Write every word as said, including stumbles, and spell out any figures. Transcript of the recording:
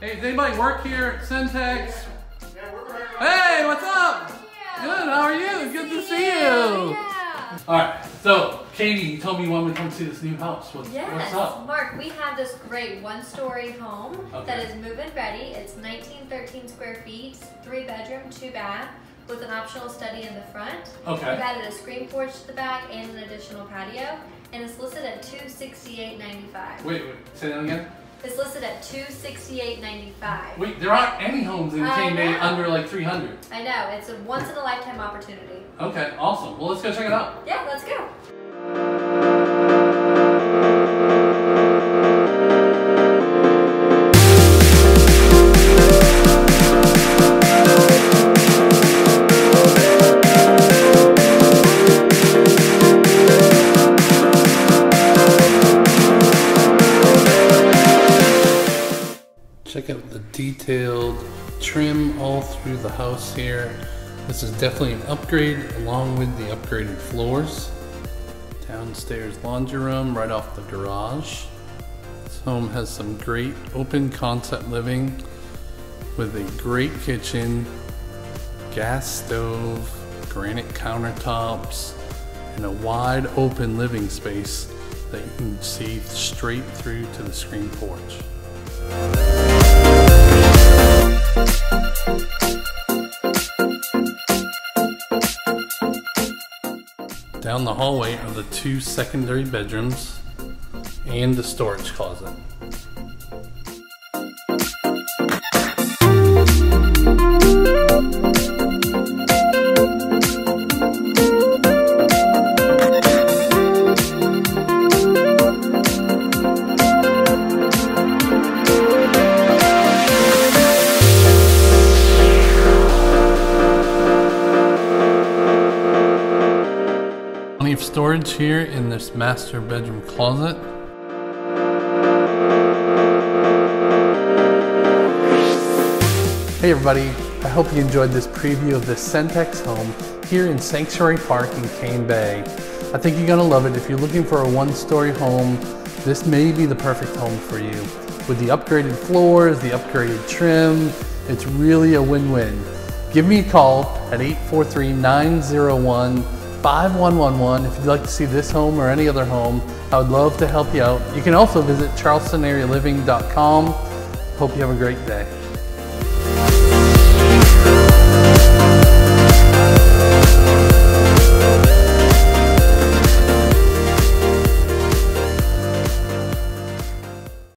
Hey, does anybody work here at Centex? Yeah, we're right on. Hey, what's up? Yeah. Good, how are you? Good to see you. Yeah. All right, so Cane, you told me you wanted to come see this new house. What's, yes. what's up? Mark, we have this great one-story home okay. that is move-in ready. It's nineteen thirteen square feet, three bedroom, two bath, with an optional study in the front. Okay. We've added a screen porch to the back and an additional patio, and it's listed at two hundred sixty-eight ninety-five. Wait, wait, say that again? It's listed at two hundred sixty-eight ninety-five. Wait, there aren't any homes in Cane Bay under like three hundred. I know, it's a once in a lifetime opportunity. Okay, awesome. Well, let's go check it out. Yeah, let's go. Check out the detailed trim all through the house here. This is definitely an upgrade along with the upgraded floors. Downstairs laundry room right off the garage. This home has some great open concept living with a great kitchen, gas stove, granite countertops, and a wide open living space that you can see straight through to the screen porch. Down the hallway are the two secondary bedrooms and the storage closet. Of storage here in this master bedroom closet. Hey everybody, I hope you enjoyed this preview of the Centex home here in Sanctuary Park in Cane Bay. I think you're going to love it. If you're looking for a one-story home, this may be the perfect home for you. With the upgraded floors, the upgraded trim, it's really a win-win. Give me a call at eight four three, nine zero one, five one one one if you'd like to see this home or any other home. I would love to help you out. You can also visit charleston area living dot com. Hope you have a great day.